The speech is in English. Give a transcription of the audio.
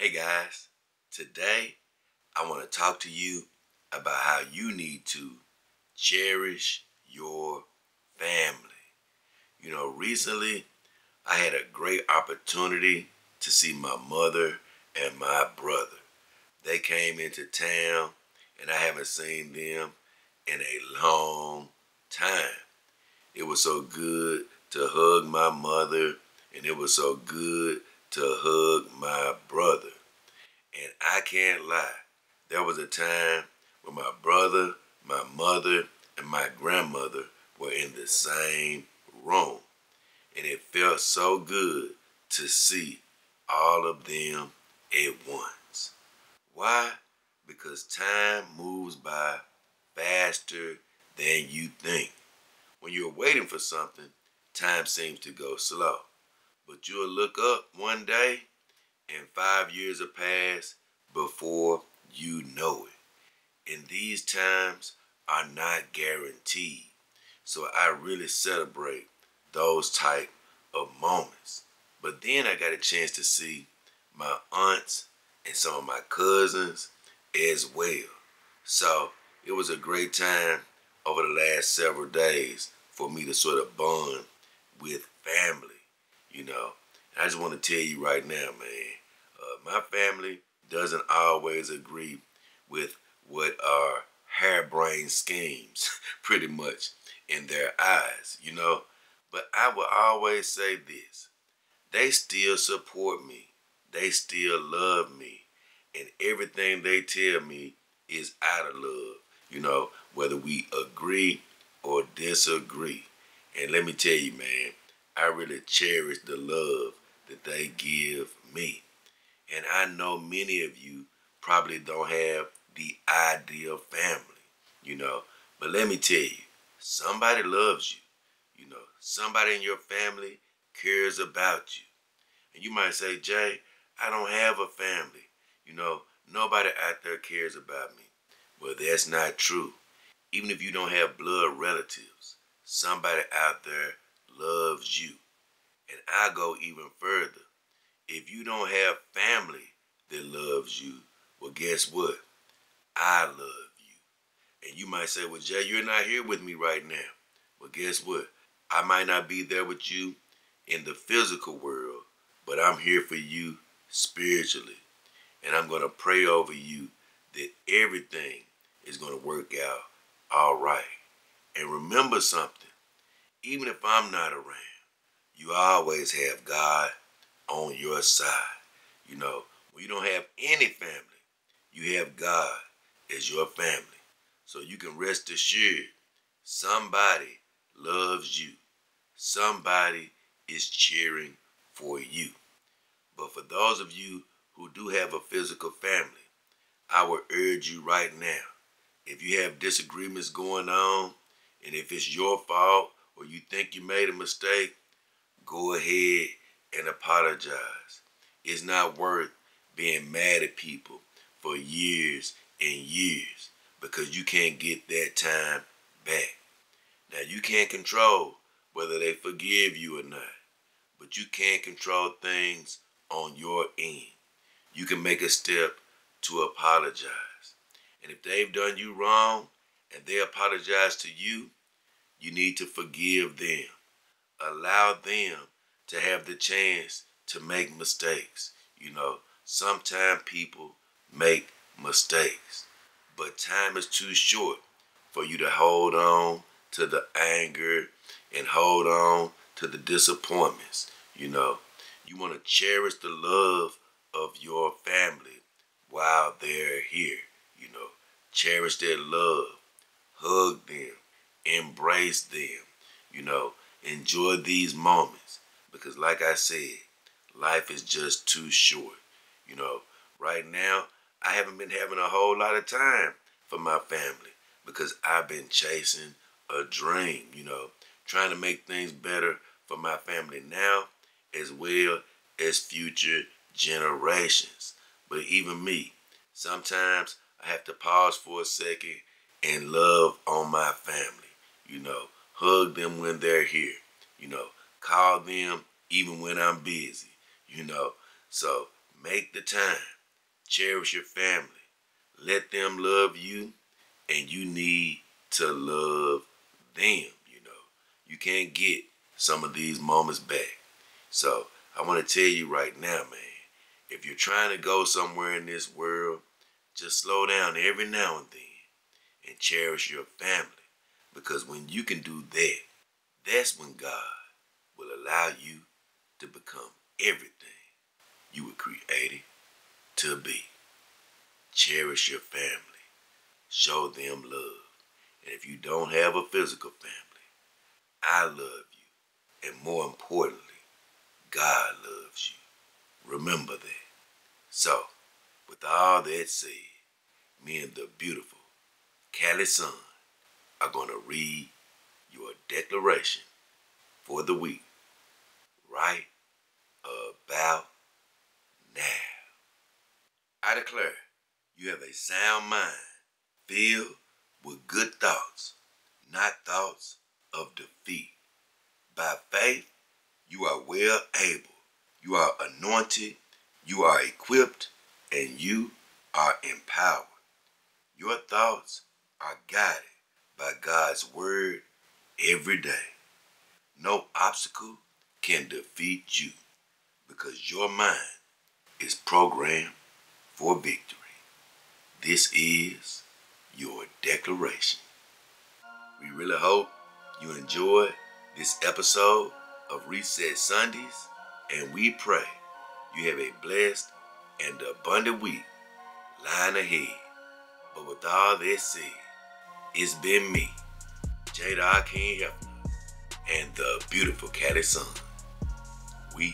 Hey guys, today I want to talk to you about how you need to cherish your family. You know, recently I had a great opportunity to see my mother and my brother. They came into town and I haven't seen them in a long time. It was so good to hug my mother and it was so good to hug my brother. And I can't lie, there was a time when my brother, my mother, and my grandmother were in the same room. And it felt so good to see all of them at once. Why? Because time moves by faster than you think. When you're waiting for something, time seems to go slow. But you'll look up one day and 5 years have passed before you know it. And these times are not guaranteed. So I really celebrate those type of moments. But then I got a chance to see my aunts and some of my cousins as well. So it was a great time over the last several days for me to sort of bond with family. You know, I just want to tell you right now, man, my family doesn't always agree with what are harebrained schemes, pretty much, in their eyes, you know. But I will always say this. They still support me. They still love me. And everything they tell me is out of love, you know, whether we agree or disagree. And let me tell you, man, I really cherish the love that they give me. And I know many of you probably don't have the ideal family, you know. But let me tell you, somebody loves you. You know, somebody in your family cares about you. And you might say, Jay, I don't have a family. You know, nobody out there cares about me. Well, that's not true. Even if you don't have blood relatives, somebody out there loves you. And I go even further. If you don't have family that loves you, well, guess what? I love you. And you might say, well, Jay, you're not here with me right now. Well, guess what? I might not be there with you in the physical world, but I'm here for you spiritually. And I'm going to pray over you that everything is going to work out all right. And remember something. Even if I'm not around, you always have God on your side. You know, when you don't have any family, you have God as your family. So you can rest assured somebody loves you. Somebody is cheering for you. But for those of you who do have a physical family, I would urge you right now, if you have disagreements going on and if it's your fault, or you think you made a mistake, go ahead and apologize. It's not worth being mad at people for years and years because you can't get that time back. Now, you can't control whether they forgive you or not, but you can control things on your end. You can make a step to apologize. And if they've done you wrong and they apologize to you, you need to forgive them. Allow them to have the chance to make mistakes. You know, sometimes people make mistakes, but time is too short for you to hold on to the anger and hold on to the disappointments. You know, you want to cherish the love of your family while they're here. You know, cherish their love, hug them. Embrace them, you know, enjoy these moments because like I said, life is just too short. You know, right now, I haven't been having a whole lot of time for my family because I've been chasing a dream, you know, trying to make things better for my family now as well as future generations. But even me, sometimes I have to pause for a second and love on my family. You know, hug them when they're here. You know, call them even when I'm busy. You know, so Make the time. Cherish your family. Let them love you, and you need to love them, you know. You can't get some of these moments back. So I want to tell you right now, man, if you're trying to go somewhere in this world, just slow down every now and then and cherish your family. Because when you can do that, that's when God will allow you to become everything you were created to be. Cherish your family. Show them love. And if you don't have a physical family, I love you. And more importantly, God loves you. Remember that. So, with all that said, me and the beautiful Callie Sun are going to read your declaration for the week right about now. I declare you have a sound mind filled with good thoughts, not thoughts of defeat. By faith, you are well able, you are anointed, you are equipped, and you are empowered. Your thoughts are guided by God's word every day. No obstacle can defeat you because your mind is programmed for victory. This is your declaration. We really hope you enjoyed this episode of Reset Sundays, and we pray you have a blessed and abundant week lying ahead. But with all this said, it's been me, Jay Doll King Hefner, and the beautiful Caddy Sun. We